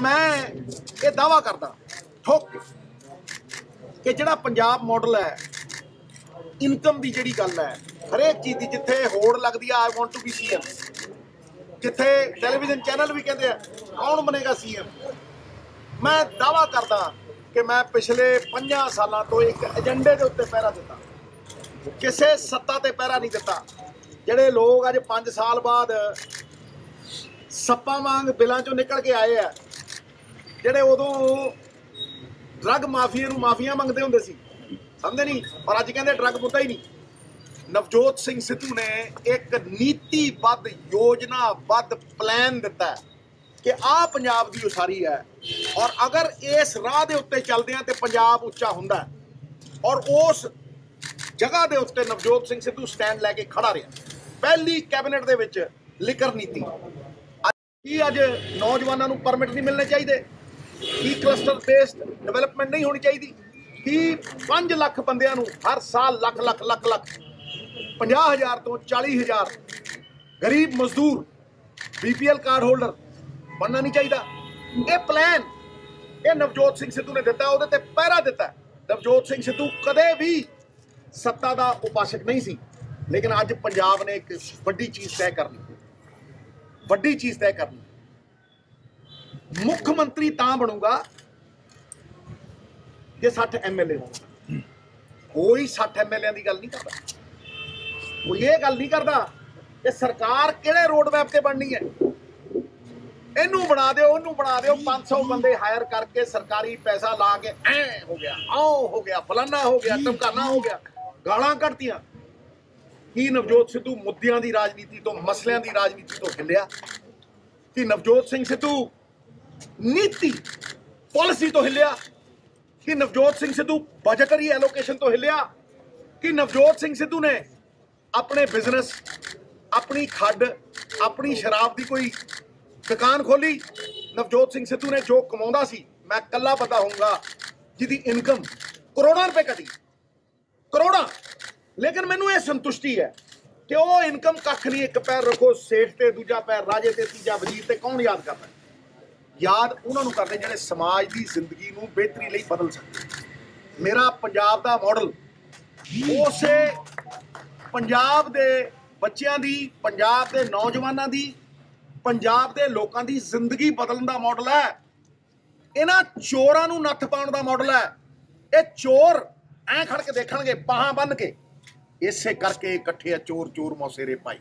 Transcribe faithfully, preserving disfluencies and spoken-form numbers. मैं ये दावा करता ठोक के कि जिहड़ा पंजाब मॉडल है इनकम की जिहड़ी गल है हरेक चीज़ की जिथे होड़ लगती है I want to be C M जिथे टेलीविजन चैनल भी कहते हैं कौन बनेगा सी एम। मैं दावा करता कि मैं पिछले पाँच सालों तो एक एजेंडे के उत्ते पहरा दिता किसी सत्ता ते पहरा नहीं दिता। जिहड़े लोग अज पाँच साल बाद सप्पा वांग बिलों चों निकल के आए है ਜਿਹੜੇ ਉਦੋਂ ਡਰੱਗ ਮਾਫੀਆ ਨੂੰ ਮਾਫੀਆ ਮੰਗਦੇ ਹੁੰਦੇ ਸੀ ਸਮਝਦੇ ਨਹੀਂ ਔਰ ਅੱਜ ਕਹਿੰਦੇ ਡਰੱਗ ਮੁੱਦਾ ਹੀ ਨਹੀਂ। ਨਵਜੋਤ ਸਿੰਘ ਸਿੱਧੂ ਨੇ ਇੱਕ ਨੀਤੀਬੱਧ ਯੋਜਨਾਬੱਧ ਪਲਾਨ ਦਿੱਤਾ ਕਿ ਆਹ ਪੰਜਾਬ ਦੀ ਉਸਾਰੀ ਹੈ ਔਰ ਅਗਰ ਇਸ ਰਾਹ ਦੇ ਉੱਤੇ ਚੱਲਦੇ ਆ ਤੇ ਪੰਜਾਬ ਉੱਚਾ ਹੁੰਦਾ ਔਰ ਉਸ ਜਗ੍ਹਾ ਦੇ ਉੱਤੇ ਨਵਜੋਤ ਸਿੰਘ ਸਿੱਧੂ ਸਟੈਂਡ ਲੈ ਕੇ ਖੜਾ ਰਿਹਾ। ਪਹਿਲੀ ਕੈਬਨਿਟ ਦੇ ਵਿੱਚ ਲਿਕਰ ਨੀਤੀ ਕੀ ਅੱਜ ਨੌਜਵਾਨਾਂ ਨੂੰ ਪਰਮਿਟ ਨਹੀਂ ਮਿਲਣੇ ਚਾਹੀਦੇ की क्लस्टर बेस्ड डिवेलपमेंट नहीं होनी चाहिए कि पाँच लख बंद हर साल लख लख लख लख पाँह हज़ार तो चाली हज़ार गरीब मजदूर B P L card holder बनना नहीं चाहिए। ये प्लान ये नवजोत सिंह सिद्धू ने दिता वो पहरा दिता। नवजोत सिंह सिद्धू कदे भी सत्ता का उपासक नहीं सी लेकिन अज पंजाब ने एक वड्डी चीज़ तय करनी वड्डी चीज़ तय करनी मुख्यमंत्री तां बनूगा जे साठ एम एल ए होगा। कोई साठ एम एल ए की गल नहीं करता कोई ये गल नहीं करता कि सरकार किहड़े रोड मैप से बननी है इनू बना दो उनू बना दो पाँच सौ बंदे हायर करके सरकारी पैसा ला के ऐ हो गया आओ हो गया फलाना हो गया टमकाना हो गया गालां कढ़तियां। की नवजोत सिद्धू मुद्दियां की राजनीति तो मसलियां की राजनीति तो खिलिया कि नवजोत सिंह सिद्धू नीति पॉलिसी तो हिलिया कि नवजोत सिंह सिद्धू बजटरी एलोकेशन तो हिलिया कि नवजोत सिंह सिद्धू ने अपने बिजनेस अपनी खड्ड अपनी शराब की कोई दुकान खोली। नवजोत सिंह सिद्धू ने जो कमाता सी मैं कला पता होऊंगा जिसकी इनकम करोड़ों रुपए कटी करोड़ों लेकिन मैनू ये संतुष्टि है कि वह इनकम कख नहीं एक पैर रखो सेठ ते दूजा पैर राजे ते तीजा वजीर ते कौन याद करता है याद उन्होंने करते जिहड़े समाज की जिंदगी में बेहतरी लिए बदल सकते। मेरा पंजाब का मॉडल उस पंजाब के बच्चों की पंजाब के नौजवानों की पंजाब के लोगों की जिंदगी बदलने का मॉडल है। इन्हां चोरां नूं नत्थ पाउण का मॉडल है। ये चोर ऐ खड़ के देखणगे बाहां बन के इसे करके इकट्ठे चोर चोर मौसेरे पाई।